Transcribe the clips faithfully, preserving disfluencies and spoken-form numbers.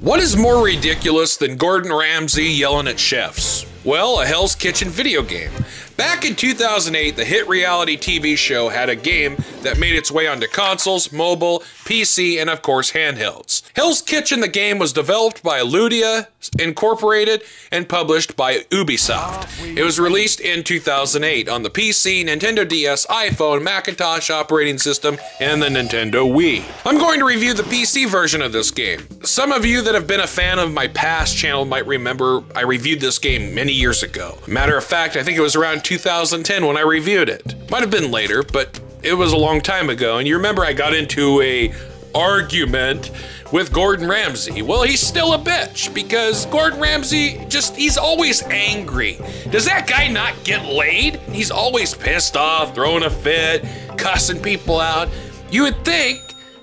What is more ridiculous than Gordon Ramsay yelling at chefs? Well, a Hell's Kitchen video game. Back in two thousand eight, the hit reality T V show had a game that made its way onto consoles, mobile, P C, and of course handhelds. Hell's Kitchen the game was developed by Ludia Incorporated and published by Ubisoft. It was released in two thousand eight on the P C, Nintendo D S, iPhone, Macintosh operating system, and the Nintendo Wii. I'm going to review the P C version of this game. Some of you that have been a fan of my past channel might remember I reviewed this game many years ago. Matter of fact, I think it was around two thousand ten when I reviewed it. Might have been later, but it was a long time ago, and you remember I got into a argument with Gordon Ramsay. Well, he's still a bitch because Gordon Ramsay just, he's always angry. Does that guy not get laid? He's always pissed off, throwing a fit, cussing people out. You would think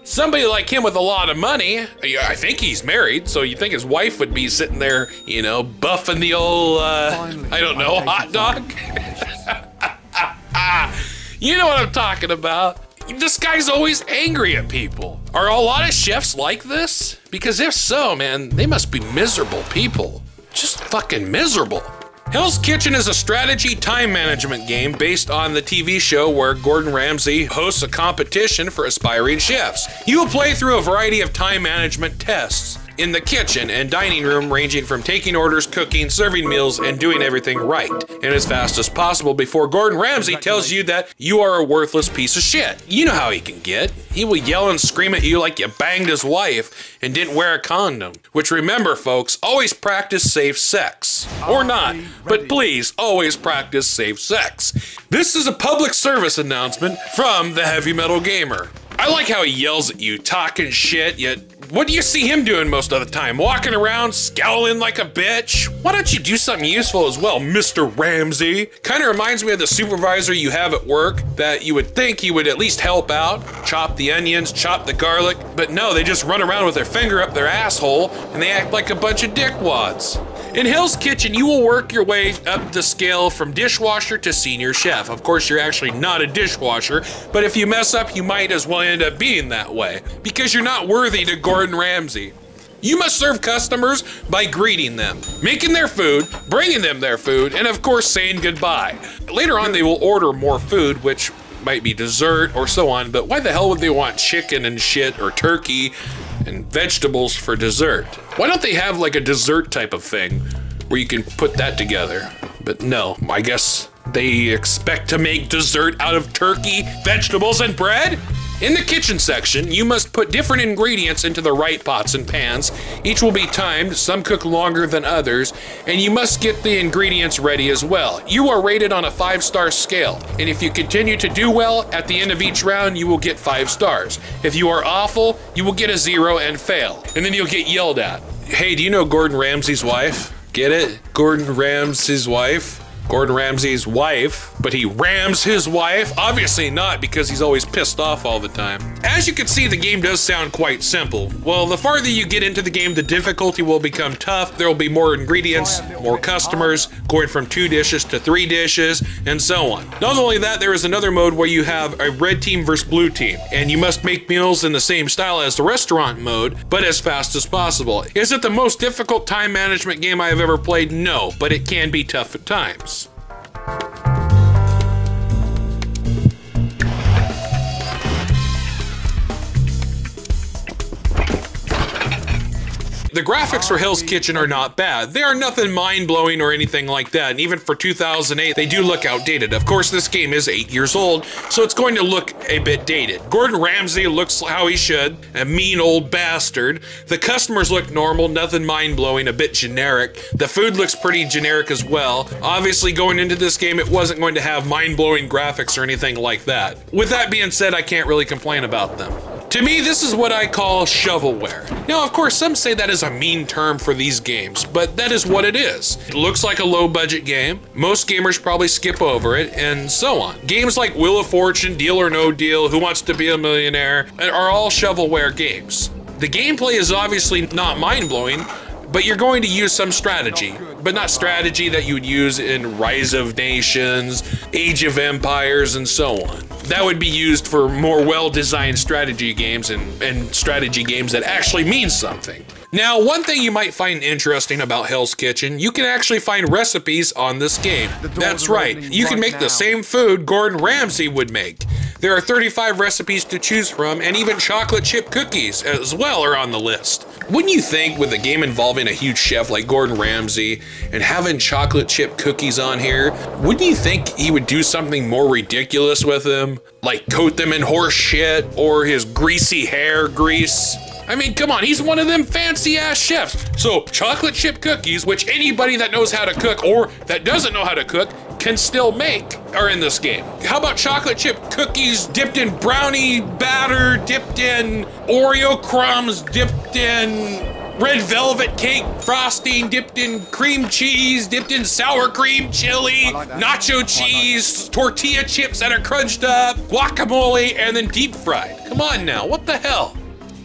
somebody like him with a lot of money, I think he's married, so you think his wife would be sitting there, you know, buffing the old, uh, Finally, I don't know, hot dog? You know what I'm talking about. This guy's always angry at people. Are a lot of chefs like this? Because if so, man, they must be miserable people. Just fucking miserable. Hell's Kitchen is a strategy time management game based on the T V show where Gordon Ramsay hosts a competition for aspiring chefs. You will play through a variety of time management tests in the kitchen and dining room, ranging from taking orders, cooking, serving meals, and doing everything right and as fast as possible before Gordon Ramsay tells you that you are a worthless piece of shit. You know how he can get. He will yell and scream at you like you banged his wife and didn't wear a condom. Which, remember folks, always practice safe sex. Or not. But please, always practice safe sex. This is a public service announcement from the Heavy Metal Gamer. I like how he yells at you, talking shit, yet what do you see him doing most of the time? Walking around, scowling like a bitch? Why don't you do something useful as well, Mister Ramsay? Kinda reminds me of the supervisor you have at work that you would think he would at least help out, chop the onions, chop the garlic, but no, they just run around with their finger up their asshole and they act like a bunch of dickwads. In Hell's Kitchen, you will work your way up the scale from dishwasher to senior chef. Of course, you're actually not a dishwasher, but if you mess up, you might as well end up being that way because you're not worthy to Gordon Ramsay. You must serve customers by greeting them, making their food, bringing them their food, and of course, saying goodbye. Later on, they will order more food, which might be dessert or so on, but why the hell would they want chicken and shit or turkey and vegetables for dessert? Why don't they have like a dessert type of thing where you can put that together? But no, I guess they expect to make dessert out of turkey, vegetables, and bread? In the kitchen section, you must put different ingredients into the right pots and pans. Each will be timed, some cook longer than others, and you must get the ingredients ready as well. You are rated on a five-star scale, and if you continue to do well, at the end of each round, you will get five stars. If you are awful, you will get a zero and fail, and then you'll get yelled at. Hey, do you know Gordon Ramsay's wife? Get it? Gordon Ramsay's wife? Gordon Ramsay's wife, but he rams his wife? Obviously not, because he's always pissed off all the time. As you can see, the game does sound quite simple. Well, the farther you get into the game, the difficulty will become tough. There will be more ingredients, more customers, going from two dishes to three dishes, and so on. Not only that, there is another mode where you have a red team versus blue team, and you must make meals in the same style as the restaurant mode, but as fast as possible. Is it the most difficult time management game I have ever played? No, but it can be tough at times. The graphics for Hell's Kitchen are not bad. They are nothing mind-blowing or anything like that, and even for two thousand eight, they do look outdated. Of course, this game is eight years old, so it's going to look a bit dated. Gordon Ramsay looks how he should, a mean old bastard. The customers look normal, nothing mind-blowing, a bit generic. The food looks pretty generic as well. Obviously, going into this game, it wasn't going to have mind-blowing graphics or anything like that. With that being said, I can't really complain about them. To me, this is what I call shovelware. Now, of course, some say that is a mean term for these games, but that is what it is. It looks like a low-budget game. Most gamers probably skip over it, and so on. Games like Wheel of Fortune, Deal or No Deal, Who Wants to Be a Millionaire, are all shovelware games. The gameplay is obviously not mind-blowing, but you're going to use some strategy, but not strategy that you would use in Rise of Nations, Age of Empires, and so on. That would be used for more well-designed strategy games and, and strategy games that actually mean something. Now, one thing you might find interesting about Hell's Kitchen, you can actually find recipes on this game. That's right, you can make the same food Gordon Ramsay would make. There are thirty-five recipes to choose from, and even chocolate chip cookies as well are on the list. Wouldn't you think with a game involving a huge chef like Gordon Ramsay and having chocolate chip cookies on here, wouldn't you think he would do something more ridiculous with them? Like coat them in horse shit or his greasy hair grease? I mean, come on, he's one of them fancy ass chefs. So chocolate chip cookies, which anybody that knows how to cook or that doesn't know how to cook can still make, are in this game. How about chocolate chip cookies dipped in brownie batter, dipped in Oreo crumbs, dipped in red velvet cake frosting, dipped in cream cheese, dipped in sour cream chili, like nacho cheese, like tortilla chips that are crunched up, guacamole, and then deep fried. Come on now, what the hell?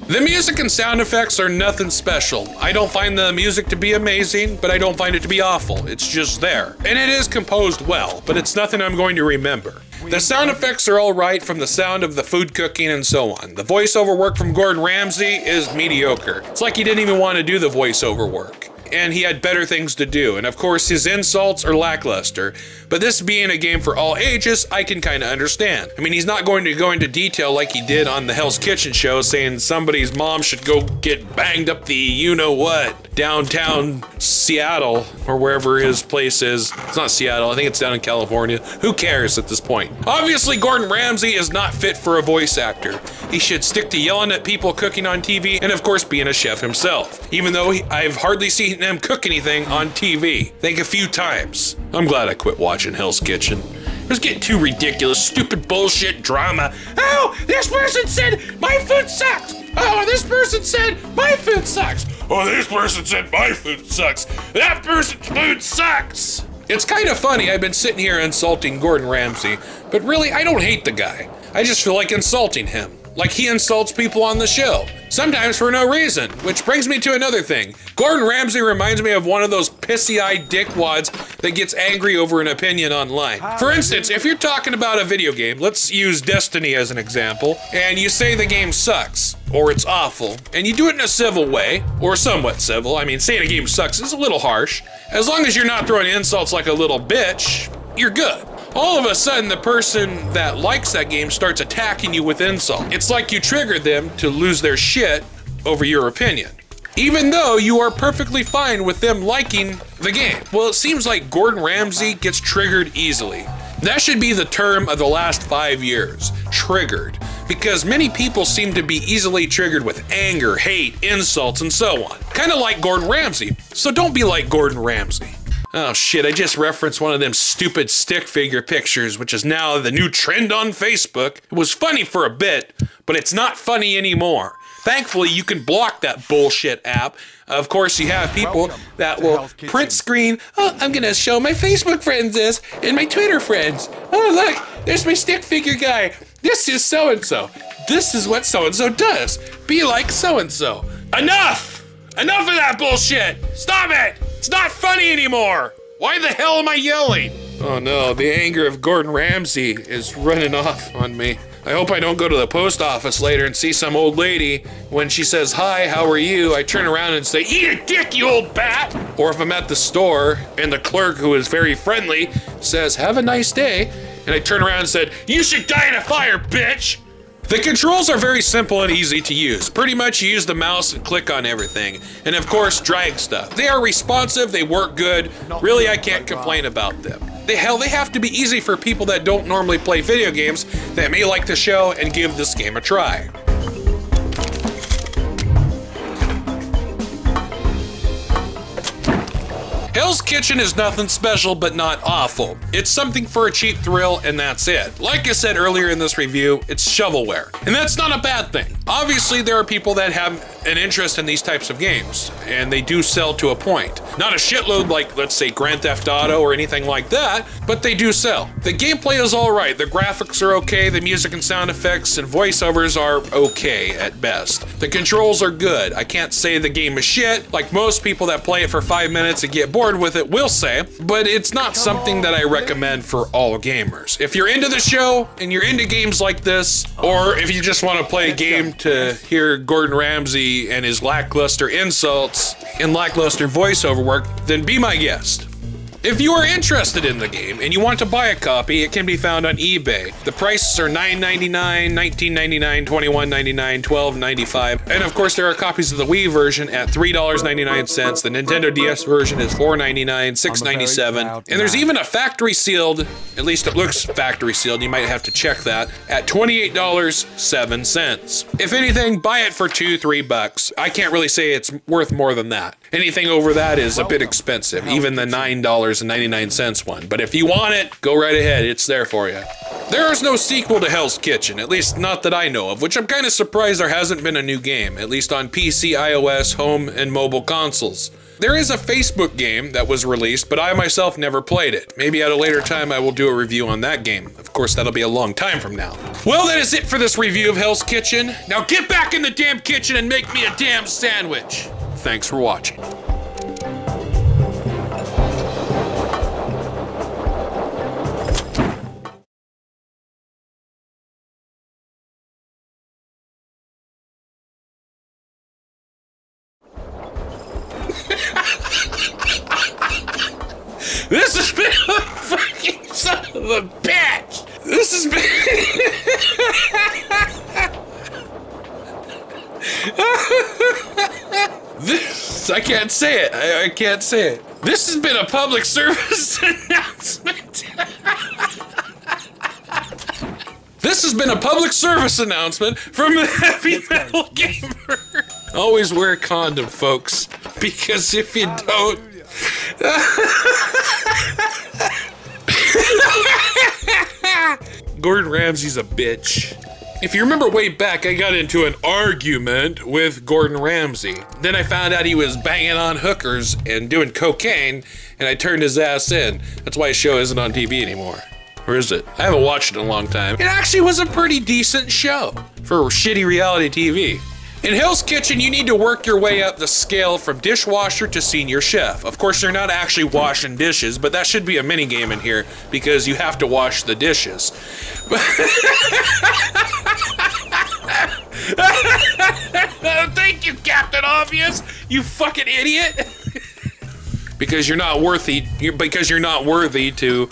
The music and sound effects are nothing special. I don't find the music to be amazing, but I don't find it to be awful. It's just there. And it is composed well, but it's nothing I'm going to remember. The sound effects are all right, from the sound of the food cooking and so on. The voiceover work from Gordon Ramsay is mediocre. It's like he didn't even want to do the voiceover work, and he had better things to do. And of course, his insults are lackluster. But this being a game for all ages, I can kind of understand. I mean, he's not going to go into detail like he did on the Hell's Kitchen show, saying somebody's mom should go get banged up the you-know-what downtown Seattle or wherever his place is. It's not Seattle, I think it's down in California. Who cares at this point? Obviously, Gordon Ramsay is not fit for a voice actor. He should stick to yelling at people cooking on T V and of course being a chef himself, even though he, I've hardly seen them cook anything on T V. Think a few times. I'm glad I quit watching Hell's Kitchen. It was getting too ridiculous, stupid bullshit drama. Oh, this person said my food sucks. Oh, this person said my food sucks. Oh, this person said my food sucks. That person's food sucks. It's kind of funny, I've been sitting here insulting Gordon Ramsay, but really, I don't hate the guy. I just feel like insulting him. Like he insults people on the show, sometimes for no reason, which brings me to another thing. Gordon Ramsay reminds me of one of those pissy-eyed dickwads that gets angry over an opinion online. For instance, if you're talking about a video game, let's use Destiny as an example, and you say the game sucks, or it's awful, and you do it in a civil way, or somewhat civil. I mean, saying a game sucks is a little harsh. As long as you're not throwing insults like a little bitch, you're good. All of a sudden, the person that likes that game starts attacking you with insult. It's like you triggered them to lose their shit over your opinion, even though you are perfectly fine with them liking the game. Well, it seems like Gordon Ramsay gets triggered easily. That should be the term of the last five years, triggered, because many people seem to be easily triggered with anger, hate, insults, and so on. Kind of like Gordon Ramsay. So don't be like Gordon Ramsay. Oh shit, I just referenced one of them stupid stick figure pictures, which is now the new trend on Facebook. It was funny for a bit, but it's not funny anymore. Thankfully, you can block that bullshit app. Of course, you have people that will print screen, oh, I'm gonna show my Facebook friends this and my Twitter friends. Oh look, there's my stick figure guy. This is so-and-so. This is what so-and-so does. Be like so-and-so. Enough! Enough of that bullshit! Stop it! It's not funny anymore! Why the hell am I yelling? Oh no, the anger of Gordon Ramsay is running off on me. I hope I don't go to the post office later and see some old lady. When she says, hi, how are you? I turn around and say, eat a dick, you old bat! Or if I'm at the store and the clerk, who is very friendly, says, have a nice day. And I turn around and said, you should die in a fire, bitch! The controls are very simple and easy to use. Pretty much you use the mouse and click on everything. And of course, drag stuff. They are responsive, they work good. Really, I can't complain about them. The hell, they have to be easy for people that don't normally play video games that may like the show and give this game a try. Hell's Kitchen is nothing special, but not awful. It's something for a cheap thrill, and that's it. Like I said earlier in this review, it's shovelware, and that's not a bad thing. Obviously, there are people that have an interest in these types of games, and they do sell to a point. Not a shitload like, let's say, Grand Theft Auto or anything like that, but they do sell. The gameplay is all right, the graphics are okay, the music and sound effects and voiceovers are okay at best. The controls are good. I can't say the game is shit, like most people that play it for five minutes and get bored with it will say, but it's not something that I recommend for all gamers. If you're into the show and you're into games like this, or if you just want to play a game time to hear Gordon Ramsay and his lackluster insults and lackluster voiceover work, then be my guest. If you are interested in the game and you want to buy a copy, it can be found on eBay. The prices are nine ninety-nine, nineteen ninety-nine, twenty-one ninety-nine, twelve ninety-five, and of course there are copies of the Wii version at three ninety-nine. The Nintendo D S version is four ninety-nine, six ninety-seven, and there's even a factory sealed, at least it looks factory sealed, you might have to check that, at twenty-eight oh seven. If anything, buy it for two, three bucks. I can't really say it's worth more than that. Anything over that is a bit expensive, even the nine ninety-nine one, but if you want it, go right ahead, it's there for you. There is no sequel to Hell's Kitchen, at least not that I know of, which I'm kind of surprised there hasn't been a new game, at least on P C, iOS, home, and mobile consoles. There is a Facebook game that was released, but I myself never played it. Maybe at a later time I will do a review on that game. Of course, that'll be a long time from now. Well, that is it for this review of Hell's Kitchen. Now get back in the damn kitchen and make me a damn sandwich. Thanks for watching. This has been a fucking son of a bitch! This has been... this... I can't say it. I, I can't say it. This has been a public service announcement. This has been a public service announcement from the Heavy Metal Gamer. Always wear a condom, folks. Because if you don't... Gordon Ramsay's a bitch. If you remember way back, I got into an argument with Gordon Ramsay. Then I found out he was banging on hookers and doing cocaine, and I turned his ass in. That's why his show isn't on T V anymore. Or is it? I haven't watched it in a long time. It actually was a pretty decent show for shitty reality T V. In Hell's Kitchen, you need to work your way up the scale from dishwasher to senior chef. Of course, you're not actually washing dishes, but that should be a mini game in here because you have to wash the dishes. Thank you, Captain Obvious, you fucking idiot. Because you're not worthy, you're, because you're not worthy to,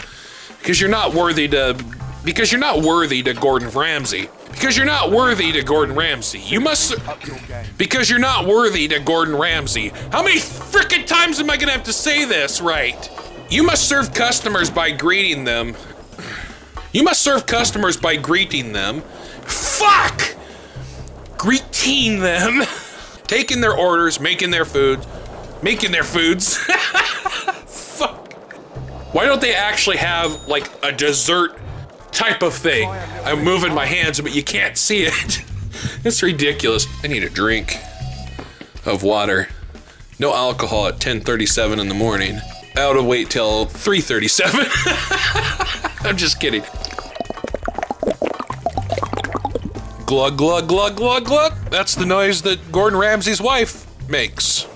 because you're not worthy to, because you're not worthy to Gordon Ramsay. Because you're not worthy to Gordon Ramsay. You must... Because you're not worthy to Gordon Ramsay. How many frickin' times am I gonna have to say this right? You must serve customers by greeting them. You must serve customers by greeting them. Fuck! Greeting them. Taking their orders, making their food. Making their foods. Fuck. Why don't they actually have, like, a dessert type of thing? I'm moving my hands, but you can't see it. It's ridiculous. I need a drink of water. No alcohol at ten thirty-seven in the morning. I ought to wait till three thirty-seven. I'm just kidding. Glug, glug, glug, glug, glug. That's the noise that Gordon Ramsay's wife makes.